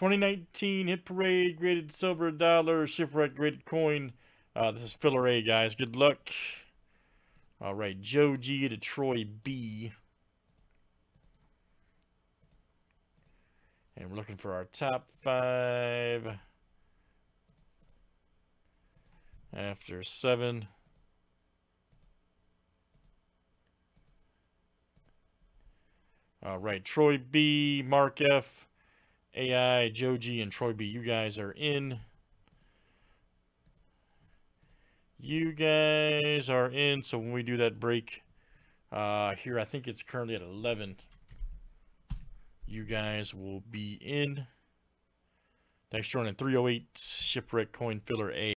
2019 Hit Parade graded silver dollar, Shipwreck graded coin. This is filler A, guys. Good luck. All right, Joe G to Troy B. And we're looking for our top five after 7. All right, Troy B, Mark F, AI, Joe G, and Troy B. You guys are in. You guys are in. So when we do that break here, I think it's currently at 11. You guys will be in. Thanks for joining 308 Shipwreck Coin Filler A.